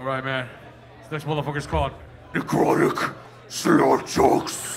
All right, man. This next motherfucker's called Necrotic Slut Chunks.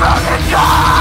Let's go!